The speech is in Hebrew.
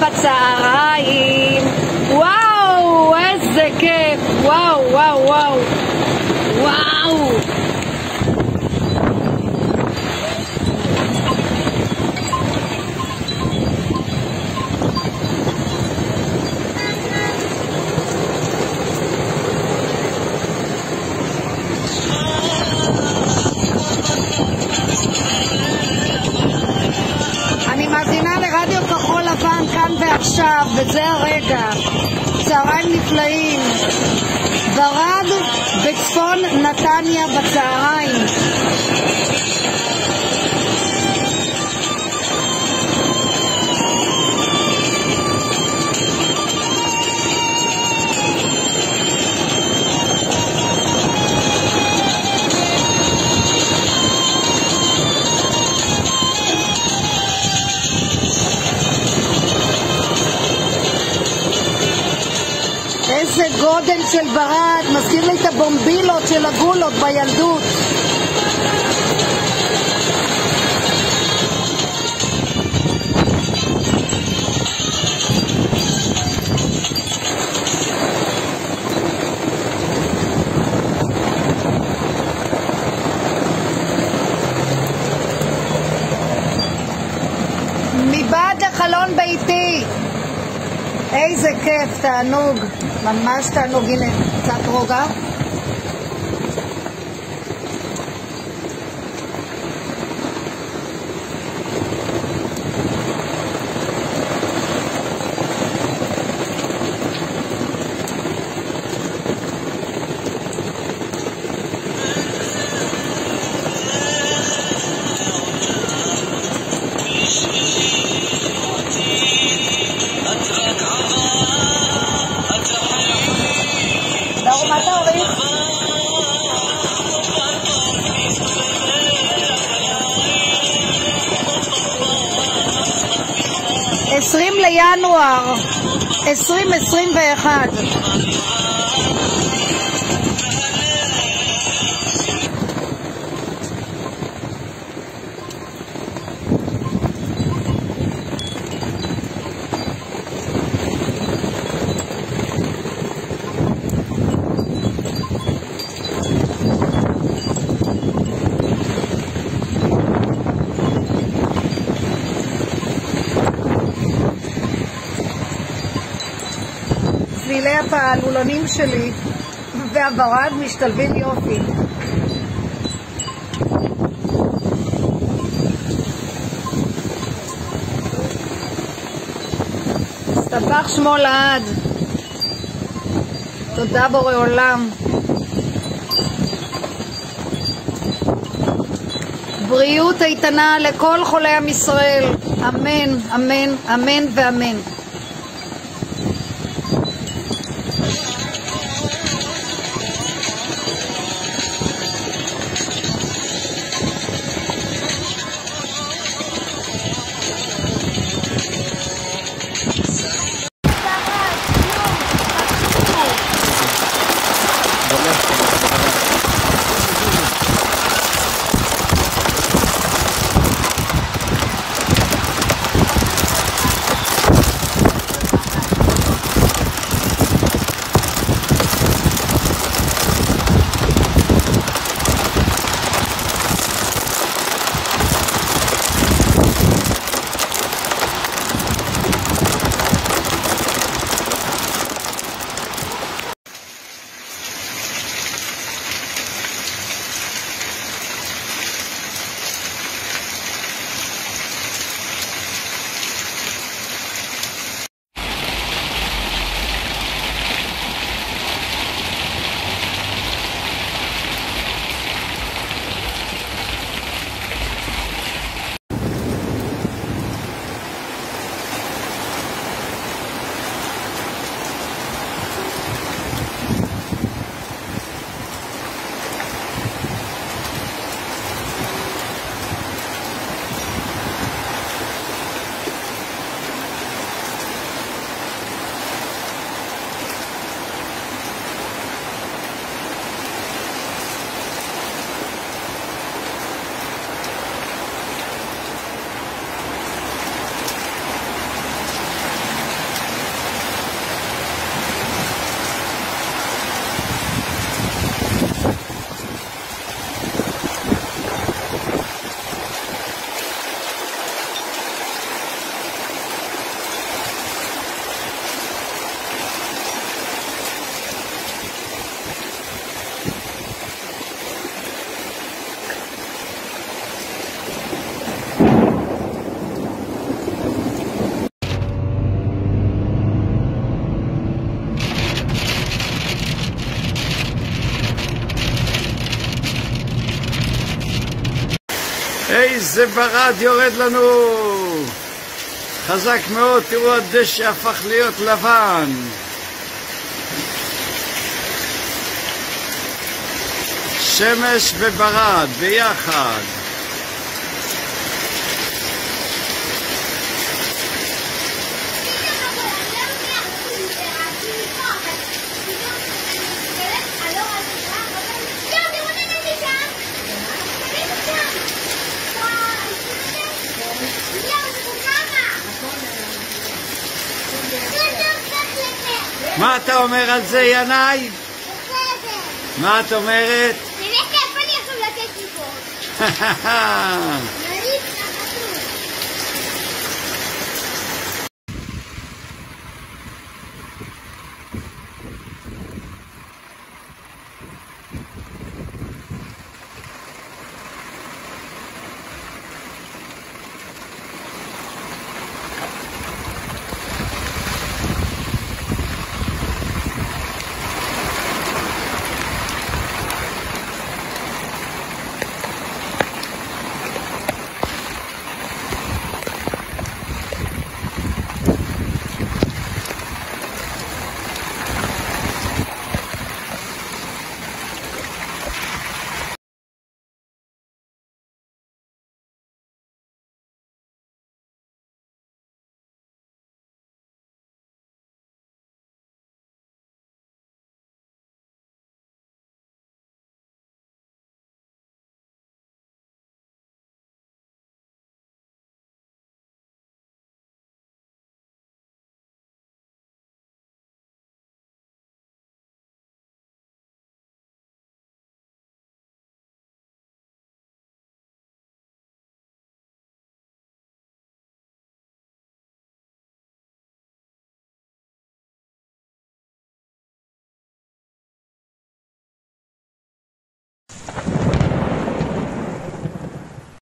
בצהריים. וואו, איזה כיף. וואו, וואו, וואו, וואו. אני מאזינה לרדיו כחול לבן כאן ועכשיו, וזה הרגע. צהריים נפלאים. ברד בצפון נתניה בצהריים. איזה גודל של ברד, מזכיר לי את הבומבילות של הגולות בילדות. מבעד לחלון ביתי. איזה כיף, תענוג, ממש תענוג. הנה, קצת רוגע. ינואר 2021. צלילי הפעלולנים שלי והברד משתלבים יופי. סבח שמו לעד. תודה בורא עולם. בריאות איתנה לכל חולי עם ישראל. אמן, אמן, אמן ואמן. איזה ברד יורד לנו! חזק מאוד, תראו הדשא הפך להיות לבן. שמש וברד ביחד. מה אתה אומר על זה, ינאי? מה את אומרת? באמת, איפה אני יכול לתת לי פה?